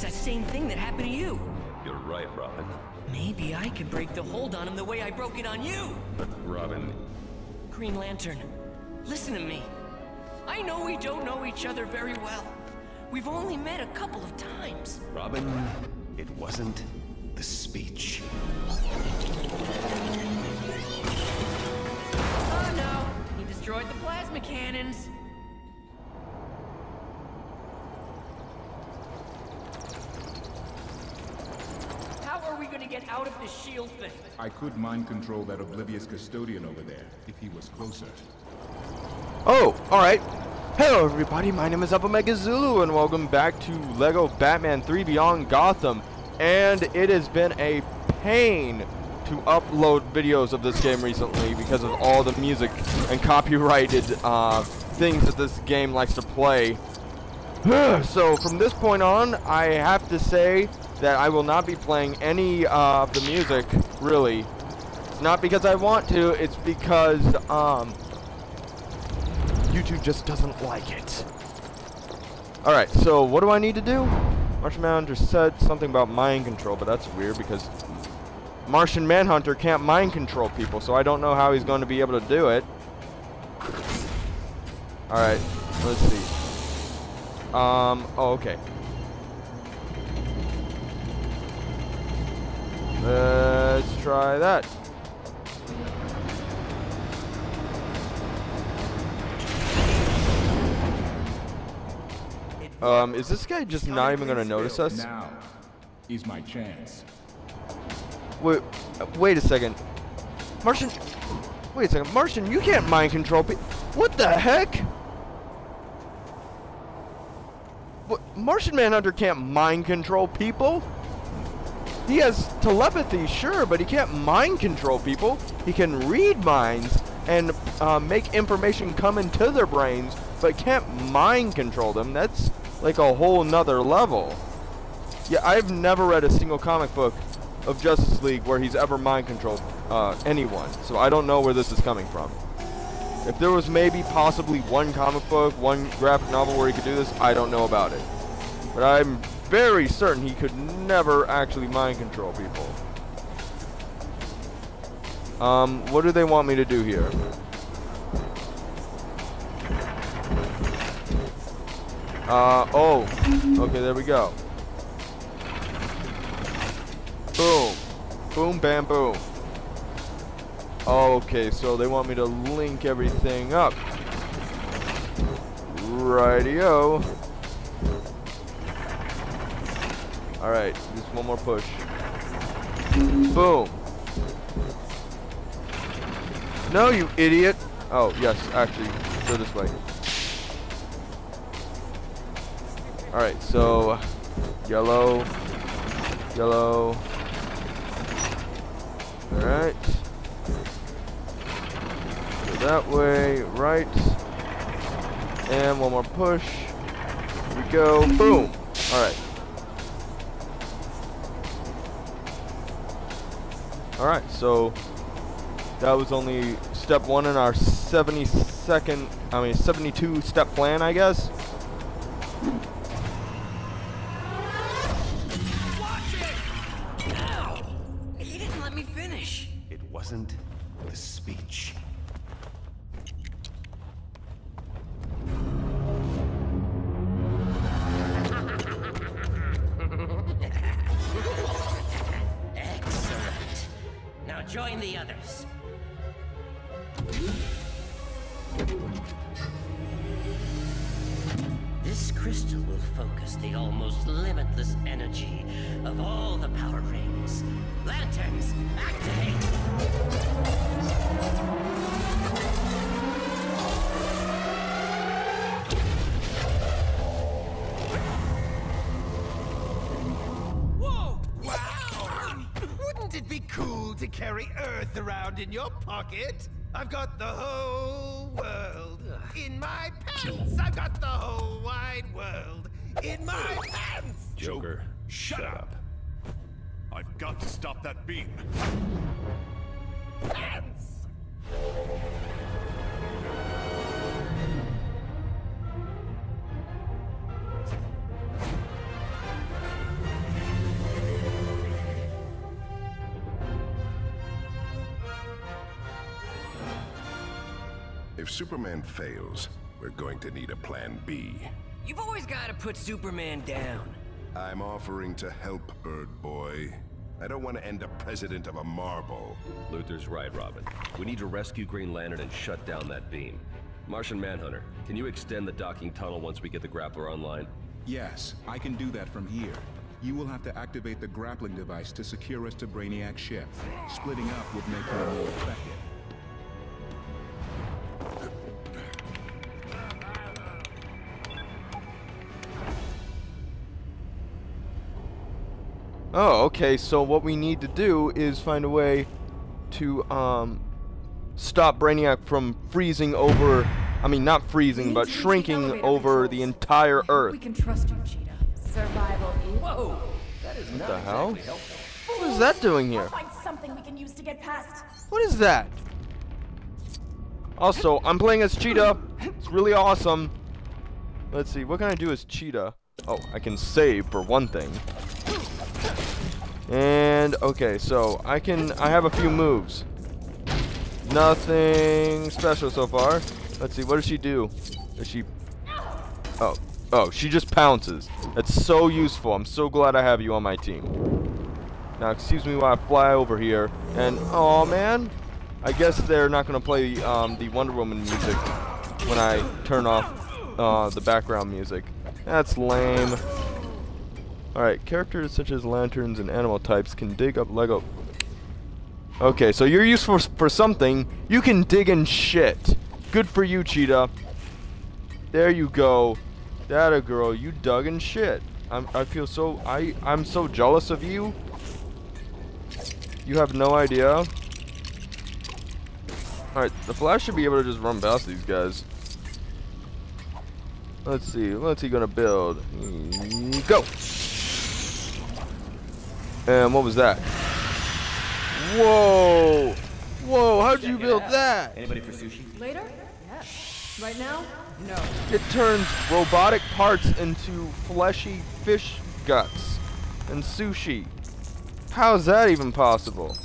just that same thing that happened to you. You're right, Robin. Maybe I could break the hold on him the way I broke it on you. Robin... Green Lantern, listen to me. I know we don't know each other very well. We've only met a couple of times. Robin, it wasn't the speech. Oh no, he destroyed the plasma cannons. To get out of this shield thing. I could mind control that oblivious custodian over there if he was closer. Oh, all right. Hello everybody, my name is Alphamega Zulu and welcome back to LEGO Batman 3 Beyond Gotham. And it has been a pain to upload videos of this game recently because of all the music and copyrighted things that this game likes to play. So from this point on, I have to say that I will not be playing any of the music, really. It's not because I want to, it's because YouTube just doesn't like it. Alright, so what do I need to do? Martian Manhunter said something about mind control, but that's weird because Martian Manhunter can't mind control people, so I don't know how he's going to be able to do it. Alright, let's see. Oh, okay. Let's try that. Is this guy just not even gonna notice us? Now is my chance. Wait a second. Martian, wait a second. Martian, you can't mind control people. What the heck? Martian Manhunter can't mind control people. He has telepathy, sure, but he can't mind control people. He can read minds and make information come into their brains, but can't mind control them. That's like a whole nother level. Yeah, I've never read a single comic book of Justice League where he's ever mind controlled anyone, so I don't know where this is coming from. If there was maybe possibly one comic book, one graphic novel where he could do this, I don't know about it. But I'm very certain he could never actually mind control people. What do they want me to do here? Oh. Okay, there we go. Boom. Boom, bam, boom. Okay, so they want me to link everything up. Rightio. Alright, just one more push. Boom. No, you idiot. Oh, yes, actually, go this way. Alright, so yellow, yellow. Alright. So that way, right. And one more push. Here we go. Boom. Alright. Alright, so that was only step one in our 72 step plan, I guess. Watch it! Ow! He didn't let me finish. It wasn't the speech. Join the others. This crystal will focus the almost limitless energy of all the power rings. Lanterns, activate! To carry Earth around in your pocket. I've got the whole world in my pants. I've got the whole wide world in my pants. Joker, shut up. I've got to stop that beam. Pants. If Superman fails, we're going to need a plan B. You've always got to put Superman down. I'm offering to help, Bird Boy. I don't want to end up president of a marble. Luthor's right, Robin. We need to rescue Green Lantern and shut down that beam. Martian Manhunter, can you extend the docking tunnel once we get the grappler online? Yes, I can do that from here. You will have to activate the grappling device to secure us to Brainiac's ship. Splitting up would make her more effective. Oh, okay, so what we need to do is find a way to stop Brainiac from freezing over, I mean not freezing, but shrinking over the entire Earth. We can trust you, Cheetah. Survival. Whoa, that is not the hell? Exactly. What is that doing here? Find something we can use to get past. What is that? Also, I'm playing as Cheetah. It's really awesome. Let's see, what can I do as Cheetah? Oh, I can save for one thing. And okay, so I have a few moves. Nothing special so far. Let's see, what does she do? Does she? Oh, she just pounces. That's so useful. I'm so glad I have you on my team. Now, excuse me while I fly over here. And oh man, I guess they're not gonna play the Wonder Woman music when I turn off the background music. That's lame. Alright, characters such as lanterns and animal types can dig up LEGO. Okay, so you're useful for something. You can dig in shit. Good for you, Cheetah. There you go. That girl, you dug in shit. I feel so... I'm so jealous of you. You have no idea. Alright, the Flash should be able to just run past these guys. Let's see. What's he gonna build? Go! And what was that? Whoa! Whoa, how'd you build that? Anybody for sushi? Later? Yes. Right now? No. It turns robotic parts into fleshy fish guts and sushi. How is that even possible?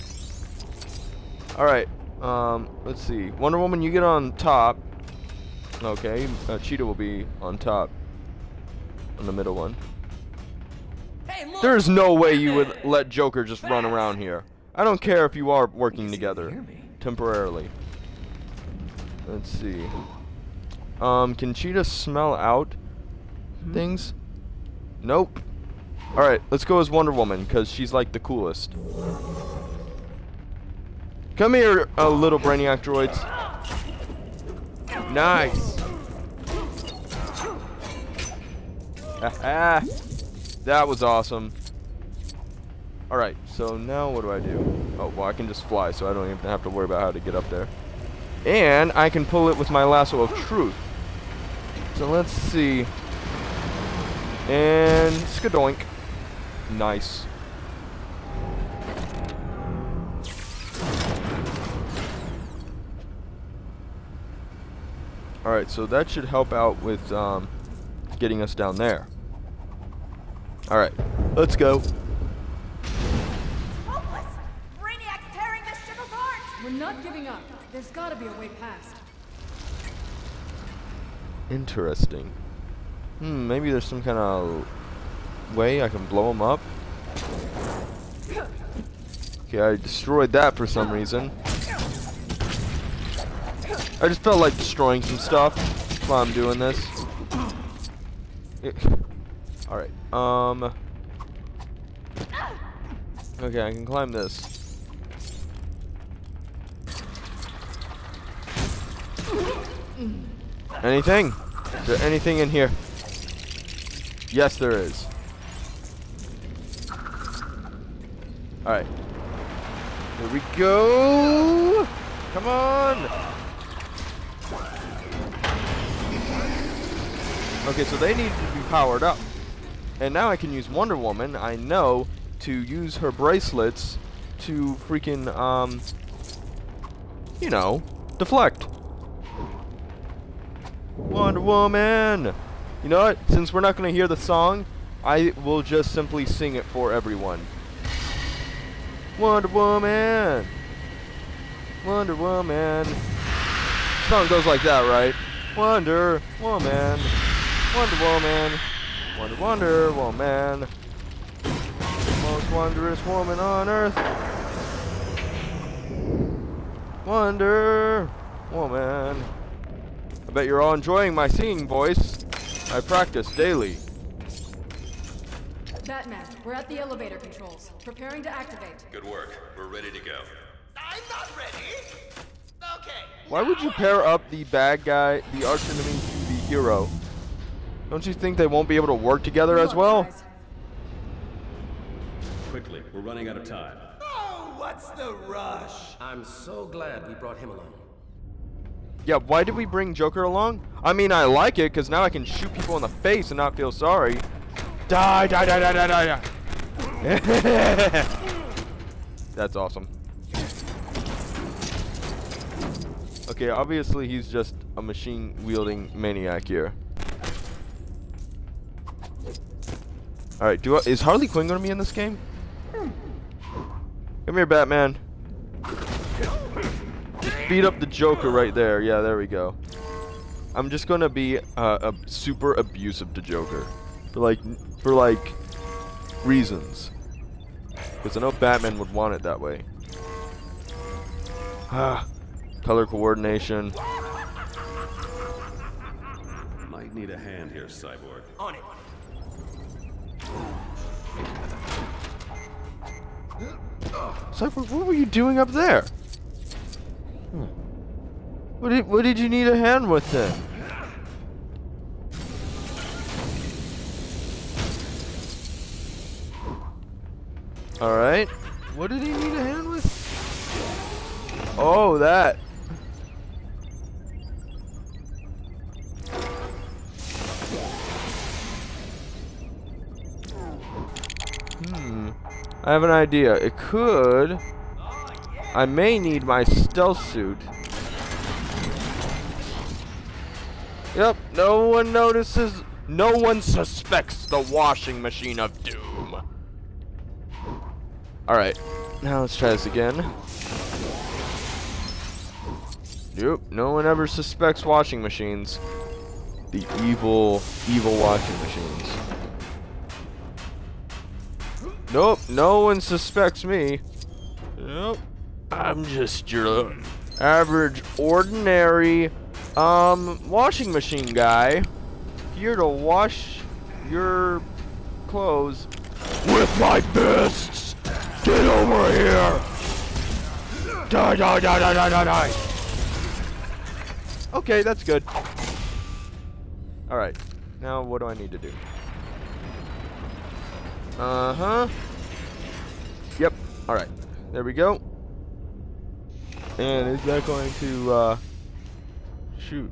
Alright, let's see. Wonder Woman, you get on top. Okay, Cheetah will be on top. On the middle one. There's no way you would let Joker just run around here. I don't care if you are working together temporarily. Let's see. Can Cheetah smell out things? Nope. Alright, let's go as Wonder Woman, because she's like the coolest. Come here, little Brainiac droids. Nice. Haha. That was awesome. Alright, so now what do I do? Oh, well, I can just fly, so I don't even have to worry about how to get up there. And I can pull it with my lasso of truth. So let's see. And skadoink. Nice. Alright, so that should help out with getting us down there. Alright, let's go. Hopeless! Brainiac's tearing this ship apart! We're not giving up. There's gotta be a way past. Interesting. Hmm, maybe there's some kind of way I can blow him up. Okay, I destroyed that for some reason. I just felt like destroying some stuff while I'm doing this. Alright, okay, I can climb this. Anything? Is there anything in here? Yes, there is. Alright. Here we go! Come on! Okay, so they need to be powered up. And now I can use Wonder Woman, I know, to use her bracelets to freaking, you know, deflect. Wonder Woman! You know what? Since we're not going to hear the song, I will just simply sing it for everyone. Wonder Woman! Wonder Woman! song goes like that, right? Wonder Woman, Wonder Woman, Wonder Wonder Woman, most wondrous woman on earth. Wonder Woman. I bet you're all enjoying my singing voice. I practice daily. Batman, we're at the elevator controls, preparing to activate. Good work. We're ready to go. I'm not ready. Okay. Why would you pair up the bad guy, the arch enemy, to the hero? Don't you think they won't be able to work together as well? Quickly, we're running out of time. Oh, what's the rush? I'm so glad we brought him along. Yeah, why did we bring Joker along? I mean, I like it because now I can shoot people in the face and not feel sorry. Die, die, die, die, die, die, die. That's awesome. Okay, obviously he's just a machine-wielding maniac here. Alright, is Harley Quinn gonna be in this game? Come here, Batman. Beat up the Joker right there. Yeah, there we go. I'm just gonna be super abusive to Joker. For like reasons, because I know Batman would want it that way. Ah, color coordination. Might need a hand here, Cyborg. On it. Cyborg, what were you doing up there? What did you need a hand with then? Alright. What did he need a hand with? Oh, that. I have an idea. It could... I may need my stealth suit. Yep, no one notices. No one suspects the washing machine of doom. Alright, now let's try this again. Nope, no one ever suspects washing machines. The evil, evil washing machines. Nope, no one suspects me. Nope, I'm just your average, ordinary, washing machine guy. Here to wash your clothes with my fists. Get over here! Die, die, die, die, die, die, die! Okay, that's good. Alright, now what do I need to do? Uh-huh. Yep, alright. There we go. And is that going to, shoot.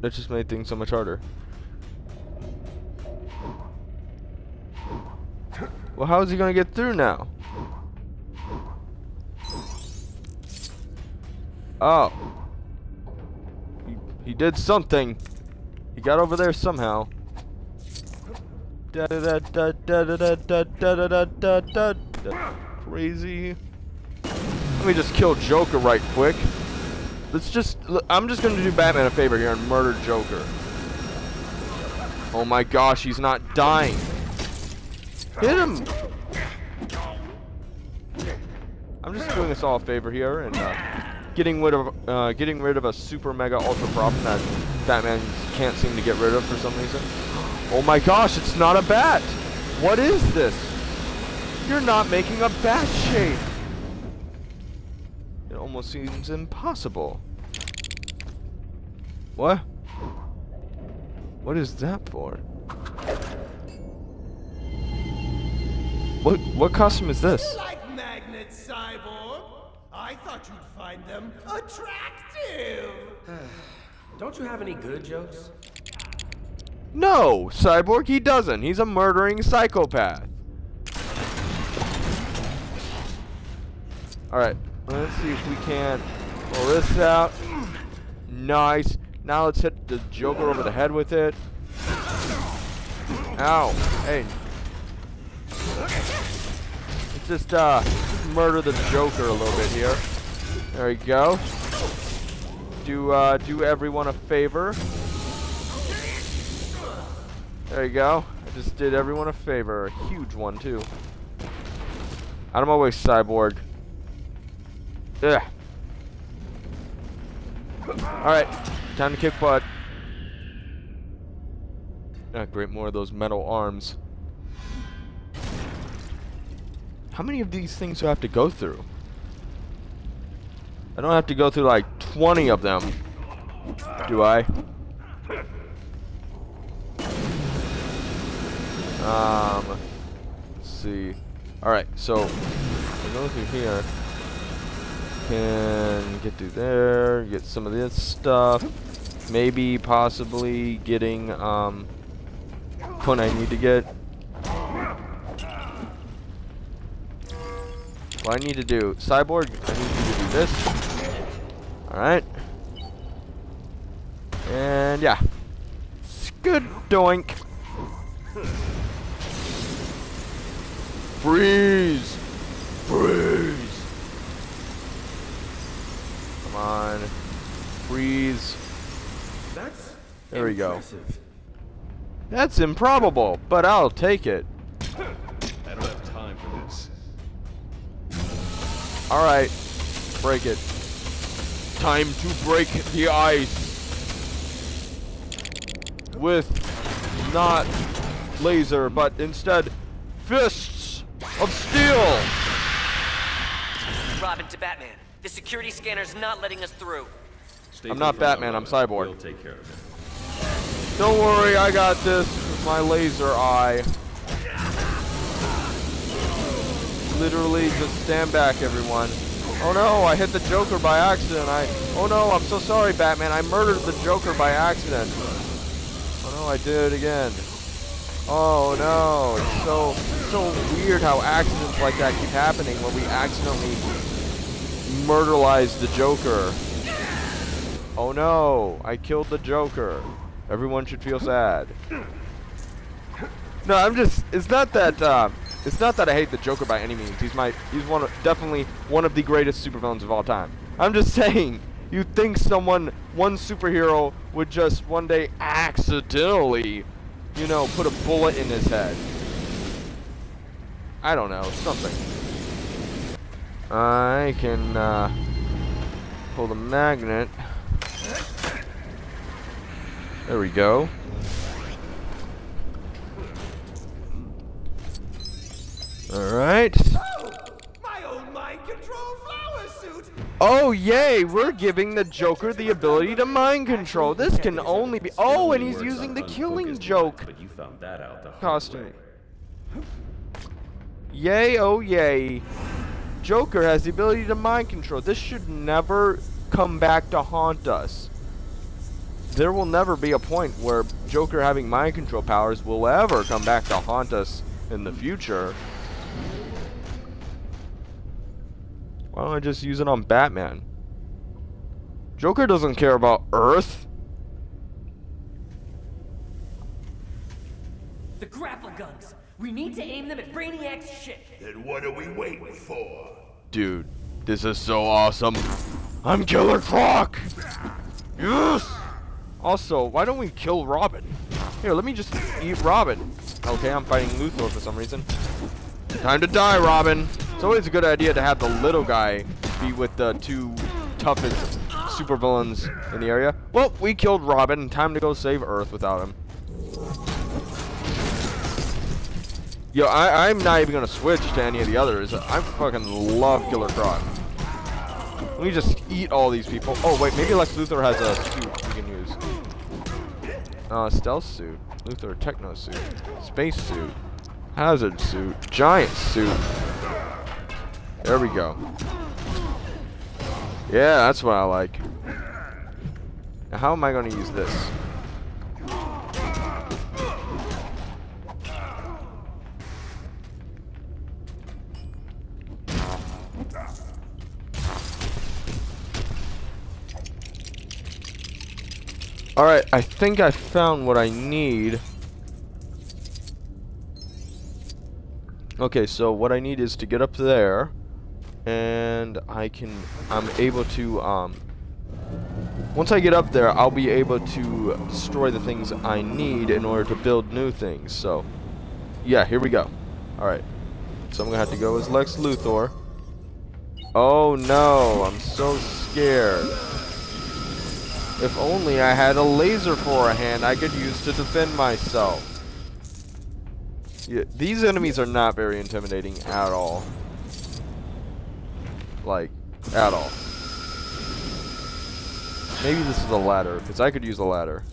That just made things so much harder. Well, how is he going to get through now? Oh. He did something. He got over there somehow. Crazy. Let me just kill Joker right quick. I'm just going to do Batman a favor here and murder Joker. Oh my gosh, he's not dying. Hit him! I'm just doing us all a favor here and getting rid of a super mega ultra prop that Batman can't seem to get rid of for some reason. Oh my gosh! It's not a bat. What is this? You're not making a bat shape. It almost seems impossible. What? What is that for? What costume is this? You like magnets, Cyborg? I thought you'd find them attractive. Don't you have any good jokes? No, Cyborg, he doesn't. He's a murdering psychopath. Alright, let's see if we can pull this out. Nice. Now let's hit the Joker over the head with it. Ow. Hey. Let's just murder the Joker a little bit here. There we go. to do everyone a favor. There you go. I just did everyone a favor. A huge one, too. Out of my way, cyborg. Ugh. Alright. Time to kick butt. Not great, more of those metal arms. How many of these things do I have to go through? I don't have to go through like 20 of them, do I? Let's see. Alright, so I go through here. Can get through there, get some of this stuff. Maybe, possibly getting, what I need to get. What I need to do, cyborg, I need you to do this. Alright. And yeah. Good doink. Freeze! Freeze! Come on. Freeze. There we go. That's improbable, but I'll take it. I don't have time for this. Alright. Break it. Time to break the ice with not laser, but instead fists of steel. Robin to Batman. The security scanner's not letting us through. I'm not Batman. I'm Cyborg. We'll take care of it. Don't worry, I got this with my laser eye. Literally, just stand back, everyone. Oh no, I hit the Joker by accident. Oh no, I'm so sorry, Batman. I murdered the Joker by accident. Oh no, I did it again. Oh no, it's so weird how accidents like that keep happening when we accidentally murderize the Joker. Oh no, I killed the Joker. Everyone should feel sad. No, I'm just, it's not that, it's not that I hate the Joker by any means. He's one of, definitely one of the greatest supervillains of all time. I'm just saying, you'd think one superhero would just one day accidentally, you know, put a bullet in his head. I don't know, something. I can pull the magnet. There we go. Alright. Oh, my own mind control flower suit. Oh yay, we're giving the Joker the ability to mind control. This can only be. Oh, and he's using the Killing Joke costume. Yay, oh yay. Joker has the ability to mind control. This should never come back to haunt us. There will never be a point where Joker having mind control powers will ever come back to haunt us in the future. Why don't I just use it on Batman? Joker doesn't care about Earth. The grapple guns. We need to aim them at Brainiac's ship. Then what are we waiting for? Dude, this is so awesome. I'm Killer Croc! Yes! Also, why don't we kill Robin? Here, let me just eat Robin. Okay, I'm fighting Luthor for some reason. Time to die, Robin. It's always a good idea to have the little guy be with the two toughest supervillains in the area. Well, we killed Robin. Time to go save Earth without him. Yo, I'm not even gonna switch to any of the others. I fucking love Killer Croc. Let me just eat all these people. Oh wait, maybe Lex Luthor has a suit we can use. Stealth suit, Luthor techno suit, space suit, hazard suit, giant suit. There we go. Yeah, that's what I like. Now, how am I going to use this? Alright, I think I found what I need. Okay, so what I need is to get up there. And I'm able to Once I get up there, I'll be able to destroy the things I need in order to build new things. So, yeah, here we go. Alright. So I'm going to have to go as Lex Luthor. Oh no, I'm so scared. If only I had a laser for a hand I could use to defend myself. Yeah, these enemies are not very intimidating at all. Like, at all. Maybe this is a ladder, because I could use a ladder.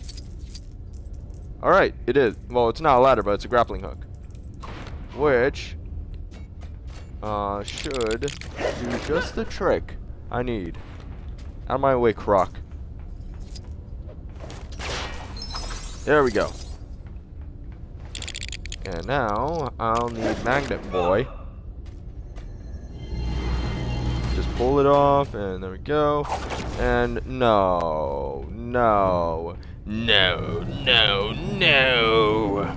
Alright, it is. Well, it's not a ladder, but it's a grappling hook. Which should do just the trick I need. Out of my way, Croc. There we go. And now, I'll need Magnet Boy. Just pull it off, and there we go. And no, no, no, no, no.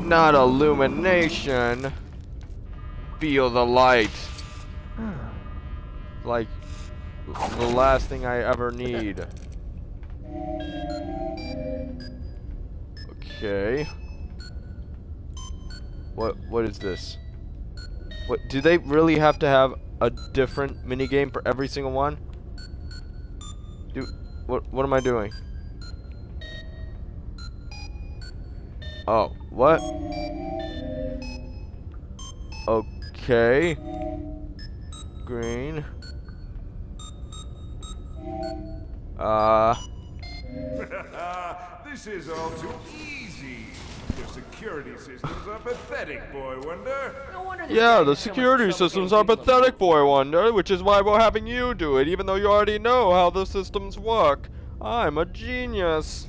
Not illumination. Feel the light. Like the last thing I ever need. Okay. What is this? What, do they really have to have a different minigame for every single one? What am I doing? Oh, what? Okay. Green. This is all too easy. Your security systems are pathetic, Boy Wonder. No wonder. Yeah, the security systems are pathetic, Boy Wonder, which is why we're having you do it, even though you already know how the systems work. I'm a genius.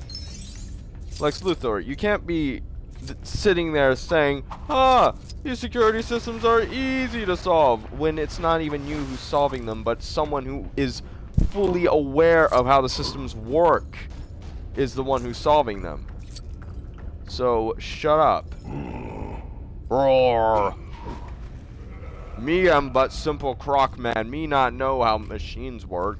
Lex Luthor, you can't be sitting there saying, ah, these security systems are easy to solve, when it's not even you who's solving them, but someone who is fully aware of how the systems work is the one who's solving them. So, shut up. Roar. Me am but simple Croc Man. Me not know how machines work.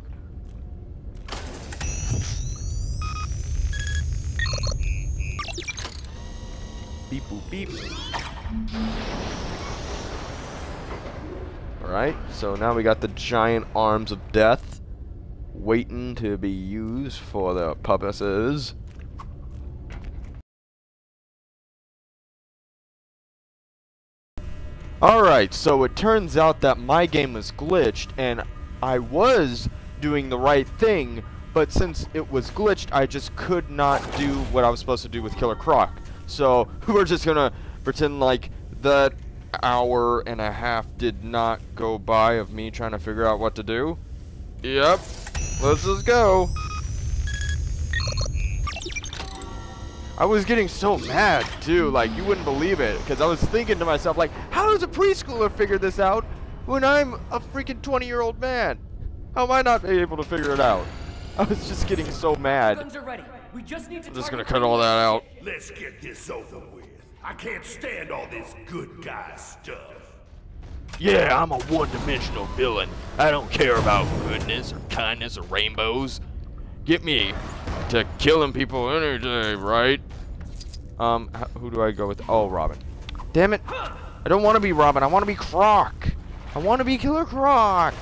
Beep boop beep. Alright, so now we got the giant arms of death waiting to be used for their purposes. Alright, so it turns out that my game was glitched, and I was doing the right thing, but since it was glitched, I just could not do what I was supposed to do with Killer Croc. So, we're just gonna pretend like that hour and a half did not go by of me trying to figure out what to do. Yep, let's just go. I was getting so mad, too, like, you wouldn't believe it, because I was thinking to myself, like, how does a preschooler figure this out when I'm a freaking 20-year-old man? How am I not able to figure it out? I was just getting so mad. Guns are ready. We just need to I'm just going to cut all that out. Let's get this over with. I can't stand all this good guy stuff. Yeah, I'm a one-dimensional villain. I don't care about goodness or kindness or rainbows. Get me to killing people any day, right? Who do I go with? Oh, Robin. Damn it. I don't want to be Robin. I want to be Croc. I want to be Killer Croc.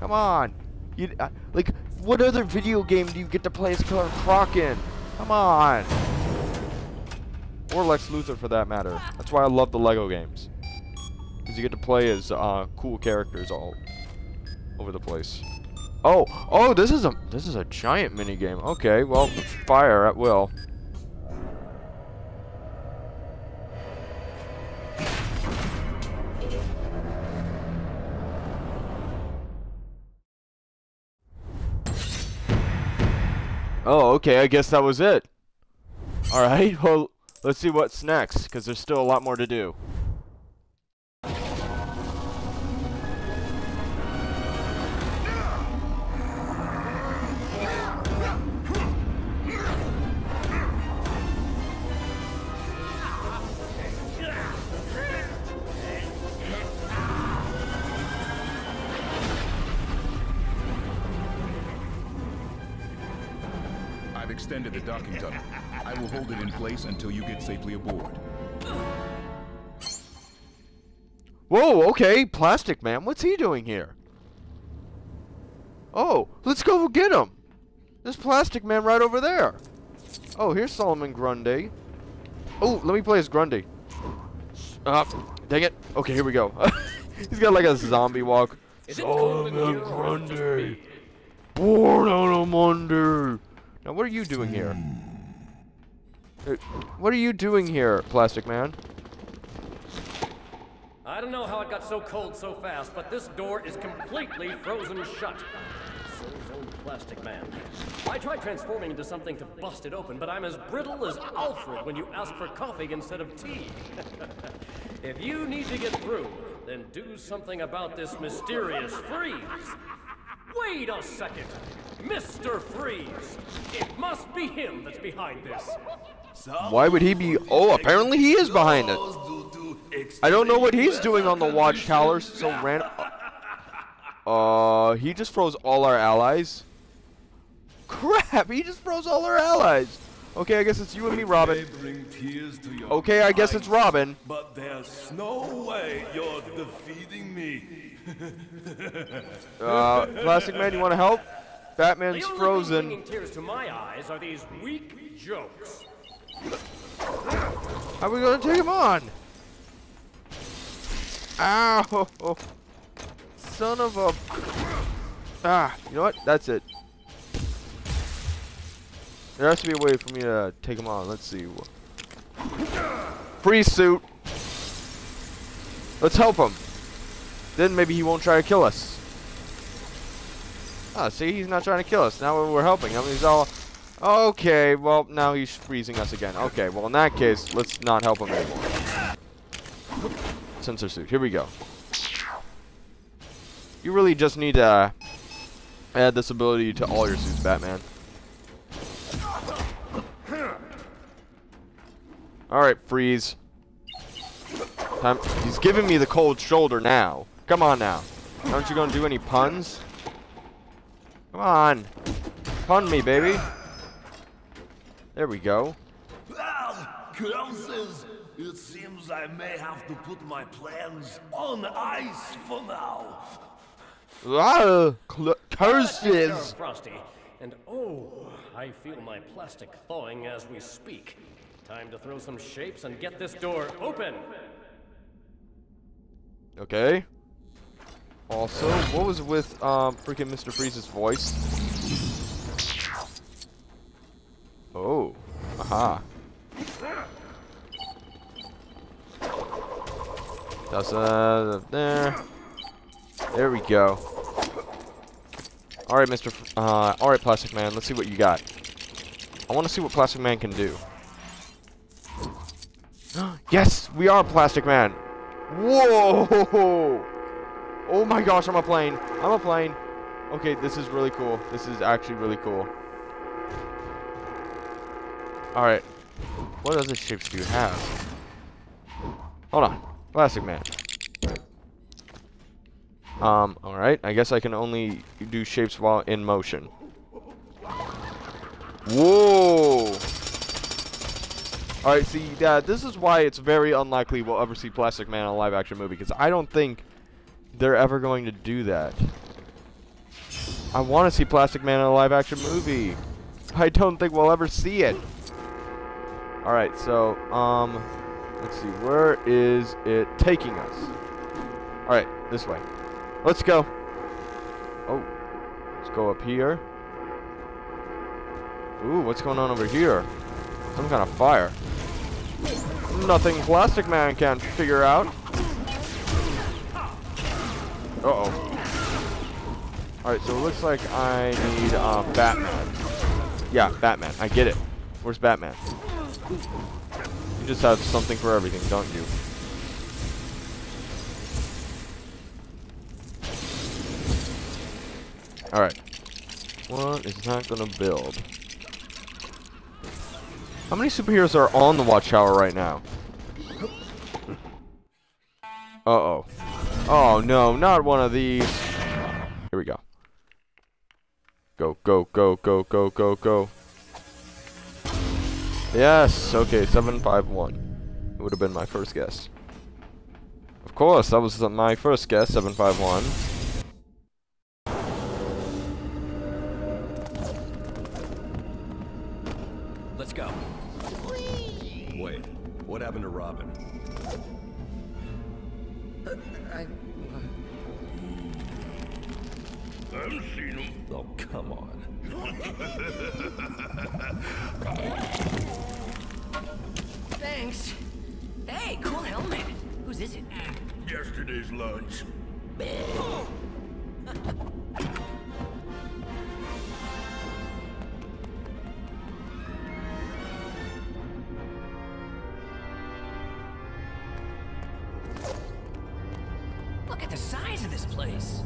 Come on. You, like, what other video game do you get to play as Killer Croc in? Come on. Or Lex Luthor, for that matter. That's why I love the LEGO games. Because you get to play as cool characters all over the place. Oh, oh, this is a giant minigame. Okay, well, fire at will. Oh, okay, I guess that was it. Alright, well, let's see what's next, because there's still a lot more to do. I've extended the docking tunnel. I will hold it in place until you get safely aboard. Whoa, okay, Plastic Man, what's he doing here? Oh, let's go get him! There's Plastic Man right over there! Oh, here's Solomon Grundy. Oh, let me play as Grundy. Dang it. Okay, here we go. He's got like a zombie walk. Solomon Grundy! Born on a Monday! Now, what are you doing here? What are you doing here, Plastic Man? I don't know how it got so cold so fast, but this door is completely frozen shut. Soul's own Plastic Man. I tried transforming into something to bust it open, but I'm as brittle as Alfred when you ask for coffee instead of tea. If you need to get through, then do something about this mysterious freeze. Wait a second! Mr. Freeze! It must be him that's behind this. Why would he be? Oh, apparently he is behind it. I don't know what he's doing on the watchtowers, so ran. He just froze all our allies. Crap, he just froze all our allies. Okay, I guess it's you and me, Robin. Okay, I guess it's Robin. But there's no way you're defeating me. Plastic Man, you want to help? Batman's frozen. The only tears to my eyes are these weak jokes. How are we gonna take him on? Ow! Son of a... Ah, you know what? That's it. There has to be a way for me to take him on. Let's see. Freeze suit. Let's help him. Then maybe he won't try to kill us. Ah, see? He's not trying to kill us. Now we're helping him. He's all... Okay, well, now he's freezing us again. Okay, well, in that case, let's not help him anymore. Sensor suit. Here we go. You really just need to add this ability to all your suits, Batman. Alright, Freeze. Time. He's giving me the cold shoulder now. Come on now. Aren't you gonna do any puns? Come on. Pun me, baby. There we go. Well, Krauses, it seems I may have to put my plans on ice for now. Curses! Frosty, and oh, I feel my plastic thawing as we speak. Time to throw some shapes and get this door open. Okay. Also, what was with freaking Mr. Freeze's voice? Oh, aha. That's there. There we go. All right, all right, Plastic Man. Let's see what you got. I want to see what Plastic Man can do. Yes, we are Plastic Man. Whoa! Oh my gosh, I'm a plane. I'm a plane. Okay, this is really cool. This is actually really cool. Alright, what other shapes do you have? Hold on, Plastic Man. Alright, I guess I can only do shapes while in motion. Whoa! Alright, see, this is why it's very unlikely we'll ever see Plastic Man in a live action movie, because I don't think they're ever going to do that. I want to see Plastic Man in a live action movie. I don't think we'll ever see it. Alright, so, let's see, where is it taking us? Alright, this way. Let's go. Oh, let's go up here. Ooh, what's going on over here? Some kind of fire. Nothing Plastic Man can figure out. Uh-oh. Alright, so it looks like I need, Batman. Yeah, Batman, I get it. Where's Batman? You just have something for everything, don't you? Alright. What is not gonna build? How many superheroes are on the watchtower right now? Uh-oh. Oh no, not one of these. Here we go. Go, go, go, go, go, go, go. Yes, okay, 751. It would have been my first guess. Of course, that was my first guess, 751. Let's go. Whee! Wait, what happened to Robin? I haven't seen him. Oh, come on. Thanks. Hey, cool helmet. Whose is it? Yesterday's lunch. Look at the size of this place.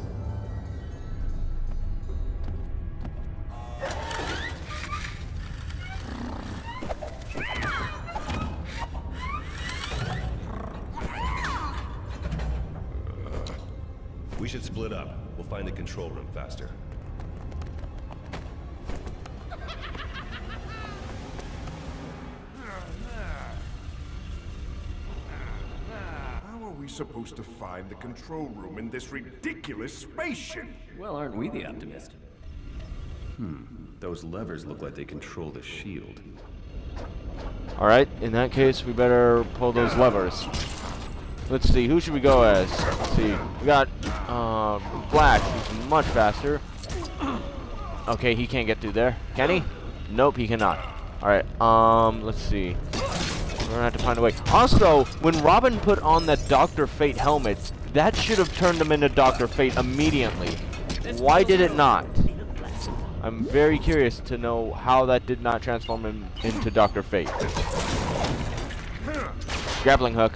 We should split up. We'll find the control room faster. How are we supposed to find the control room in this ridiculous spaceship? Well, aren't we the optimist? Those levers look like they control the shield. All right, in that case, we better pull those levers. Let's see, who should we go as? Let's see, we got Flash, who's much faster. Okay, he can't get through there. Can he? Nope, he cannot. Alright, let's see. We're gonna have to find a way. Also, when Robin put on that Dr. Fate helmet, that should have turned him into Dr. Fate immediately. Why did it not? I'm very curious to know how that did not transform him into Dr. Fate. Grappling hook.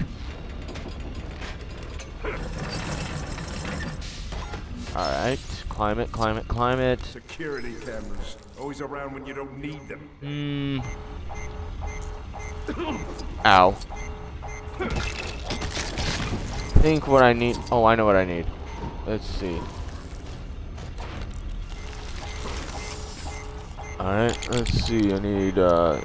Alright, climb it, climb it, climb it. Security cameras. Always around when you don't need them. Ow. Think what I need. Oh, I know what I need. Let's see. Alright, let's see. I need, let's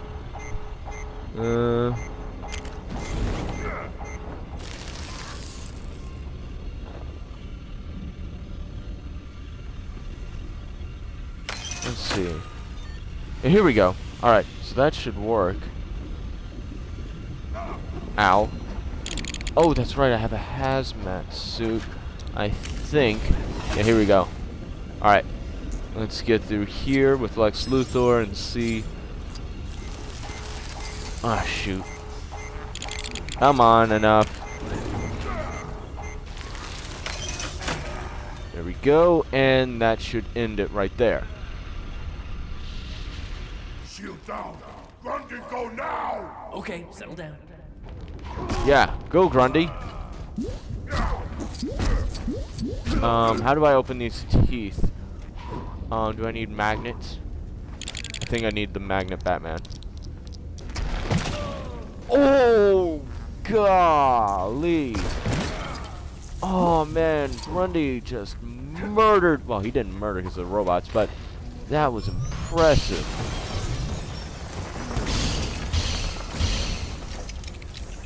see. Here we go. Alright, so that should work. Ow. Oh, that's right, I have a hazmat suit, I think. Yeah, here we go. Alright. Let's get through here with Lex Luthor and see. Ah, shoot. Come on, enough. There we go, and that should end it right there. Shield down. Grundy, go now! Okay, settle down. Yeah, go Grundy. How do I open these teeth? Do I need magnets? I think I need the magnet Batman. Oh, golly. Oh, man, Grundy just murdered. Well, he didn't murder because of the robots, but that was impressive.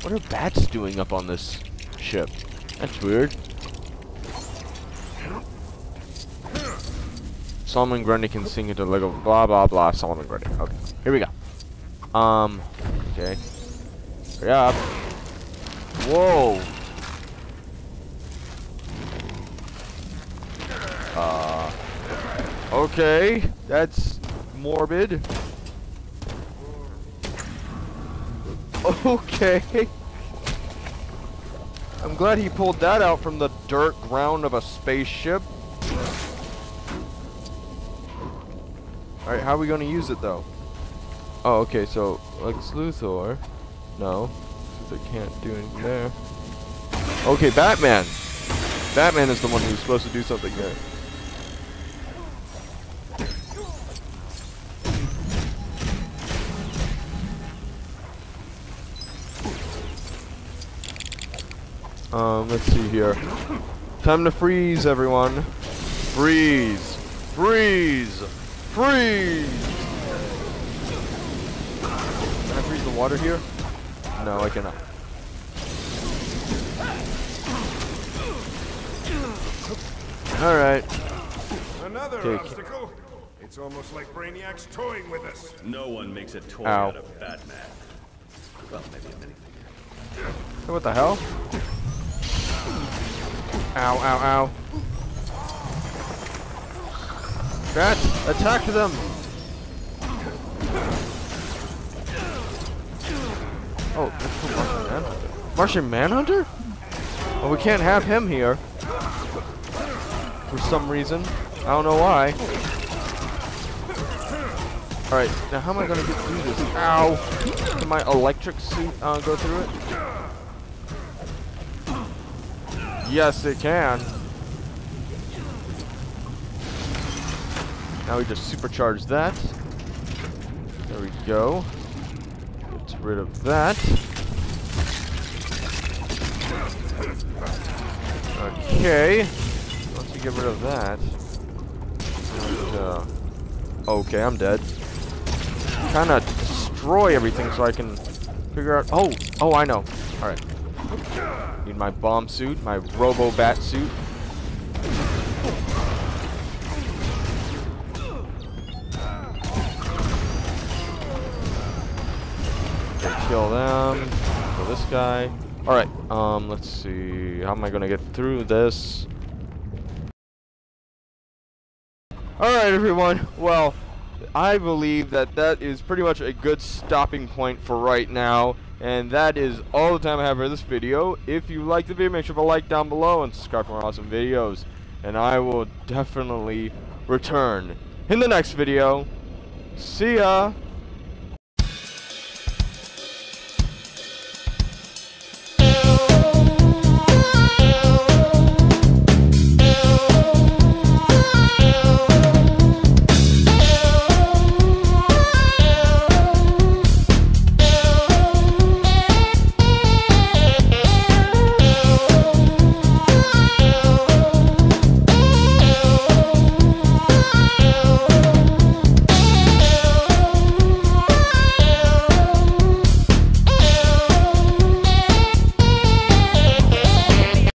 What are bats doing up on this ship? That's weird. Solomon Grundy can sing into LEGO blah blah blah. Solomon Grundy. Okay, here we go. Okay. Hurry up. Whoa. Okay, that's morbid. Okay. I'm glad he pulled that out from the dirt ground of a spaceship. Alright, how are we going to use it, though? Oh, okay, so Lex Luthor. No. They can't do anything there. Okay, Batman. Batman is the one who's supposed to do something there. Let's see here. Time to freeze, everyone. Freeze! Freeze! Freeze! I freeze the water here? No, I cannot. Alright. Another obstacle. It's almost like Brainiac's toying with us. No one makes a toy out of Batman. Well, maybe a minifigure. What the hell? Ow, ow, ow. Bats, attack them! Oh, that's for Martian Manhunter. Martian Manhunter? Oh, we can't have him here. For some reason. I don't know why. Alright, now how am I gonna get through this? Ow! Can my electric suit go through it? Yes, it can. Now we just supercharge that. There we go. Get rid of that. Okay. Once you get rid of that. And, okay, I'm dead. Kind of destroy everything so I can figure out. Oh, oh, I know. All right. Need my bomb suit, my Robo Bat suit. Kill them. Kill this guy. All right. Let's see. How am I gonna get through this? All right, everyone. Well, I believe that that is pretty much a good stopping point for right now. And that is all the time I have for this video. If you liked the video, make sure to like down below and subscribe for more awesome videos. And I will definitely return in the next video. See ya!